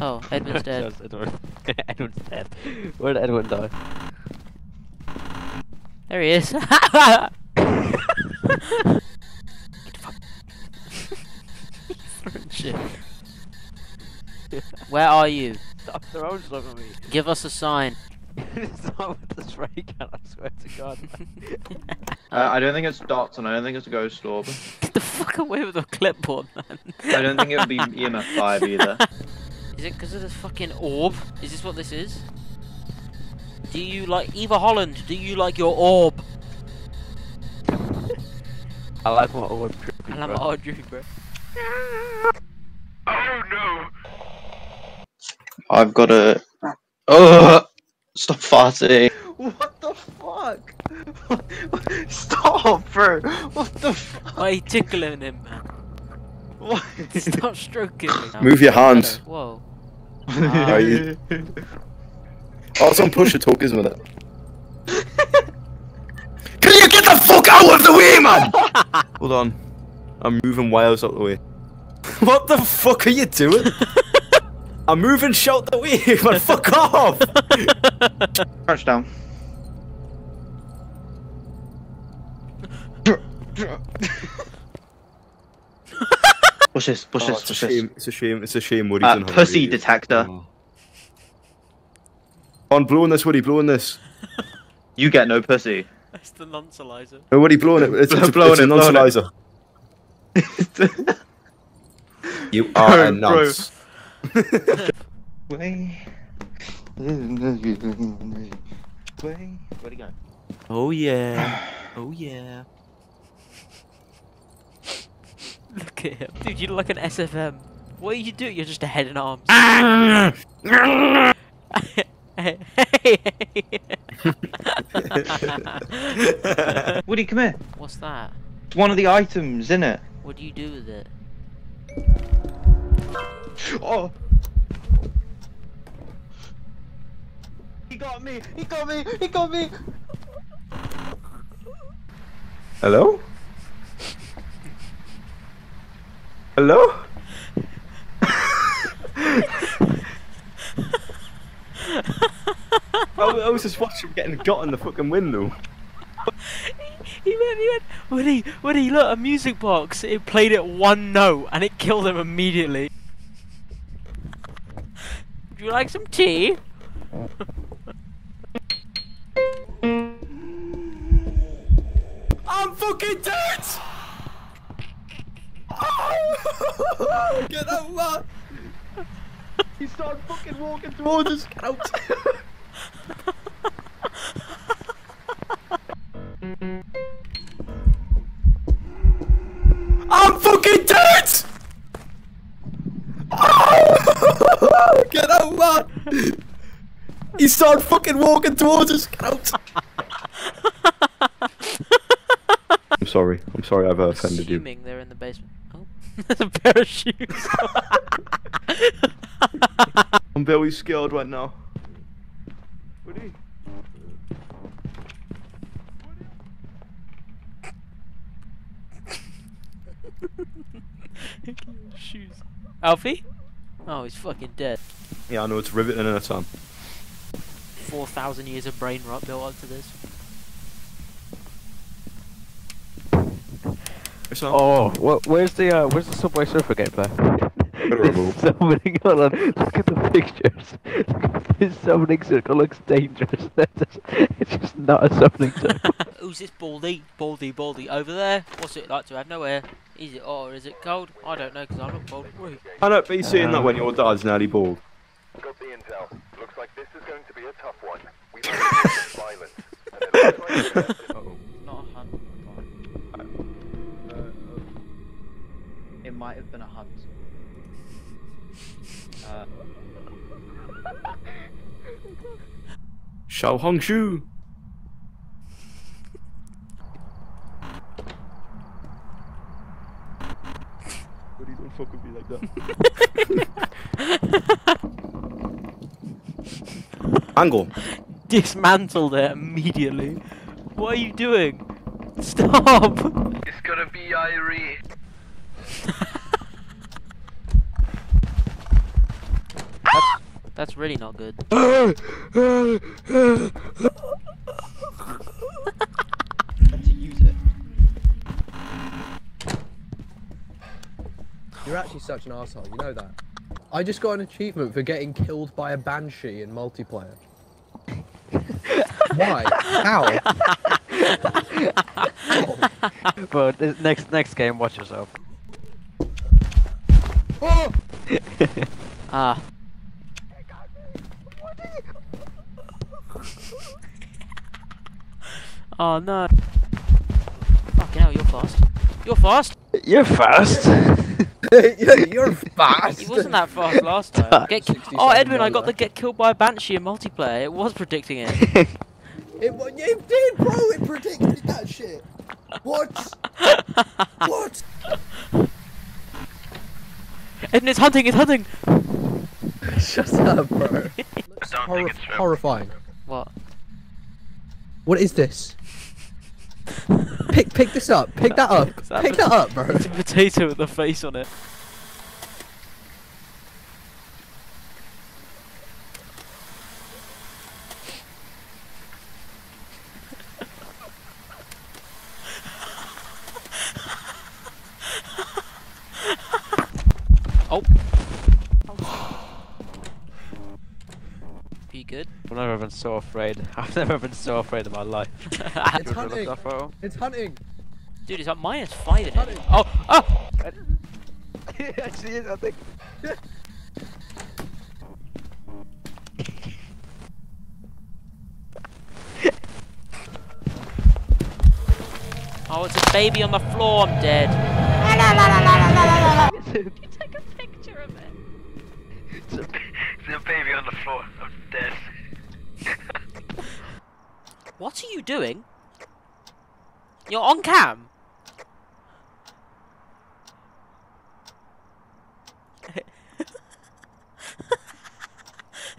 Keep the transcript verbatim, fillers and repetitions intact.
Oh, Edwin's dead. Edwin. Edwin's dead. Where'd Edwin die? There he is. Get the fuck. Shit. Where are you? Stop throwing stuff at me. Give us a sign. It's not with the spray gun, I swear to God. uh, I don't think it's dots and I don't think it's a ghost orb. Get the fuck away with the clipboard, man. I don't think it would be E M F five either. Is it because of this fucking orb? Is this what this is? Do you like Eva Holland? Do you like your orb? I like my orb, droopy, I like my orb, droopy, bro. Oh no! I've got a. Oh! Stop farting! What the fuck? Stop, bro! What the fuck? Why are you tickling him, man? What? Stop stroking me now. Move your hands. Whoa. Ah. You... Oh, some pusher talk, isn't it? Can you get the fuck out of the way, man? Hold on. I'm moving wires out the way. What the fuck are you doing? I'm moving shout the way, but fuck off! Crouch down. Push this, push this, push this. It's a shame, it's a shame Woody's uh, in Hungary. Pussy detector. Oh. On, blowing this, Woody, blowing this. You get no pussy. That's the noncelizer. No, Woody, blowing it. It's, it's, it's, blowing it's it, a noncelizer. You are a nonce. Way. Way. Where'd he go? Oh yeah. Oh yeah. Look at him. Dude, you look like an S F M. What are you doing? You're just a head and arms. Woody, come here. What's that? It's one of the items, isn't it? What do you do with it? Oh! He got me! He got me! He got me! Hello? Hello? I was just watching him getting got in the fucking window. He went, he went, Woody, Woody, look, a music box. It played it one note and it killed him immediately. Would you like some tea? I'm fucking dead! Oh! Get out, man! He started fucking walking towards us. Get out! I'm fucking dead! Oh! Get out, man! He started fucking walking towards us. Get out! I'm sorry. I'm sorry. I've offended Assuming you. Assuming they're in the basement. Oh, there's a pair of shoes. I'm very scared right now. Woody. Shoes. Alfie? Oh, he's fucking dead. Yeah, I know, it's riveting in a time. four thousand years of brain rot built onto this. Oh, what, where's the uh, where's the Subway Surfer gameplay? There's summoning, hold on, look at the pictures. This summoning circle looks dangerous. Just, it's just not a summoning circle. Who's this baldy? Baldy, baldy, over there. What's it like to have no air? Is it hot or is it cold? I don't know because I'm not bald. I don't be seeing um, that when your dad's nearly bald. Got the intel. Looks like this is going to be a tough one. We might be violent. And it looks like uh -oh. Not a hunt. Uh, uh, it might have been a hunt. Uh. Shao Hongshu. Don't fuck with me like that. Angle. Dismantled it immediately. What are you doing? Stop! It's gonna be Irie. That's really not good. And to use it. You're actually such an arsehole, you know that. I just got an achievement for getting killed by a banshee in multiplayer. Why? How? Bro, next next game, watch yourself. Oh! Ah. Oh no. Fucking hell, you're fast. You're fast! You're fast! you're, you're fast! He wasn't that fast last time. Get oh, Edwin, I got the get killed by a banshee in multiplayer. It was predicting it. it, it did, bro! It predicted that shit! What? What? Edwin, it's hunting! It's hunting! Shut up, bro. It's horri horrifying. What? What is this? Pick pick this up. Pick that up. That pick that up, bro. It's a potato with a face on it. Oh. You good? I've never been so afraid. I've never been so afraid in my life. It's hunting! It's hunting! Dude, it's at minus five in it. Oh! Oh! It actually is, I think. Oh, it's a baby on the floor, I'm dead. Can you take a picture of it? It's a, it's a baby on the floor. What are you doing? You're on cam.